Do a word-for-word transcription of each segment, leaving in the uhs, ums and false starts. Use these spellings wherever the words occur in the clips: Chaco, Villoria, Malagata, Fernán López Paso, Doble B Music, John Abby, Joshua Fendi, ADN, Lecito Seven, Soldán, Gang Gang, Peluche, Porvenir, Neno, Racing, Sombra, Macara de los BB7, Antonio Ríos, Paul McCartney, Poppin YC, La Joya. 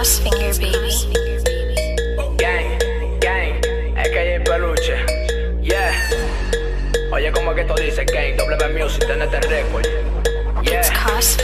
mouse finger baby. Gang, gang, es que es Peluche. Yeah. Oye, como que esto dice Gang, Doble B Music, tenete récord.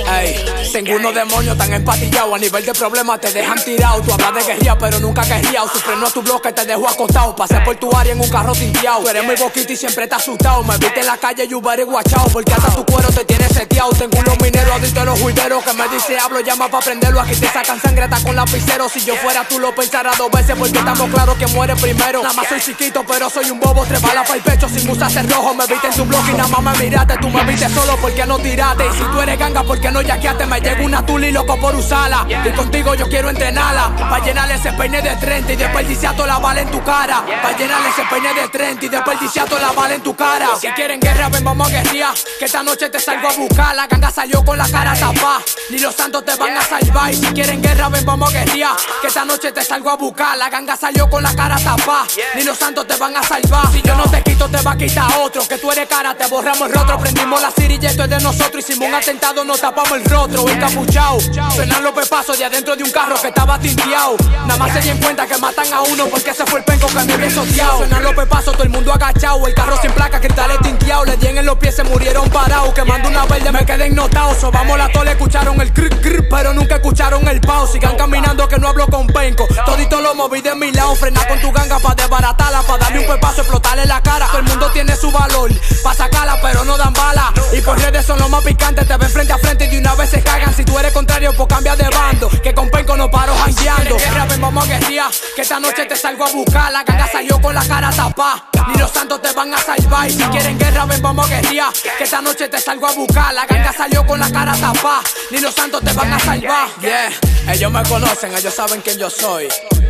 Ey, tengo unos demonios tan empatillados. A nivel de problemas te dejan tirado. Tú hablas de guerrilla pero nunca guerriao. Su freno a tu bloque te dejó acostado. Pasé por tu área en un carro tinteado. Tú eres muy boquita y siempre estás asustado. Me viste en la calle y ubere guachao, porque hasta tu cuero te tiene seteado. Tengo unos mineros adictos a los juideros que me dice hablo, llama pa' prenderlo. Aquí te sacan sangre hasta con lapiceros. Si yo fuera tú lo pensara dos veces, porque estamos claros que muere primero. Nada más soy chiquito pero soy un bobo. Tres balas pa' el pecho sin usarse rojo. Me viste en su bloque y nada más me miraste. Tú me viste solo porque no tiraste. Y si tú eres ganga, porque no yaqueaste? Me llega una tuli loco por usarla. Y contigo yo quiero entrenarla. Pa' llenarle ese peine de treinta y desperdiciar toda la bala en tu cara. Pa' llenarle ese peine de treinta y desperdiciar toda la bala en tu cara. Si quieren guerra, ven, vamos a guerrear. Que esta noche te salgo a buscar. La ganga salió con la cara tapada. Ni los santos te van a salvar. Y si quieren guerra, ven, vamos a guerrear. Que esta noche te salgo a buscar. La ganga salió con la cara tapada. Ni los santos te van a salvar. Si yo no te quito, te va a quitar otro. Que tú eres cara, te borramos el rostro. Prendimos la Siri y esto es de nosotros. Hicimos un atentado, nos tapamos el rostro, encapuchao. Fernán López Paso de adentro de un carro que estaba tinteado. Nada más se di en cuenta que matan a uno porque ese fue el penco que me había soteado. Fernán López Paso, todo el mundo agachado. El carro sin placa, cristales tinteados. Le di en los pies, se murieron parados. Quemando una verde, me quedé innotado. Sobamos la tole, escucharon el cric cric, pero nunca escucharon el pao. Sigan caminando que no hablo con penco. Todito lo moví de mi lado. Frena con tu ganga pa' desbaratarla, pa' darle un pepazo, explotarle la cara. Todo el mundo tiene su valor pa' sacarla, pero no dan bala. Y por redes son los más picantes, te ven frente a frente y de una vez se cagan. Si tú eres contrario, pues cambia de bando, que con penco no paro jangueando. Ven, vamos a guerrear, que esta noche te salgo a buscar. La ganga salió con la cara tapada, ni los santos te van a salvar. Y si quieren guerra, ven, vamos a guerrear, que esta noche te salgo a buscar. La ganga salió con la cara tapada, ni los santos te van a salvar. Yeah, ellos me conocen, ellos saben quién yo soy.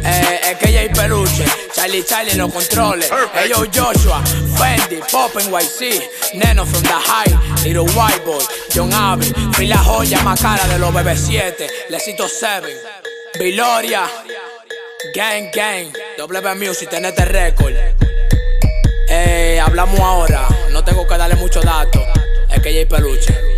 Eh, es que J. Peluche, Charlie Charlie los controles. Ellos Joshua, Fendi, Poppin Y C, Neno from the High, Little White Boy, John Abby, Free La Joya, Macara de los B B siete, Lecito Seven, Villoria, Gang Gang, Doble B Music, tenete récord. Eh, hablamos ahora, no tengo que darle mucho dato. Es que J. Peluche.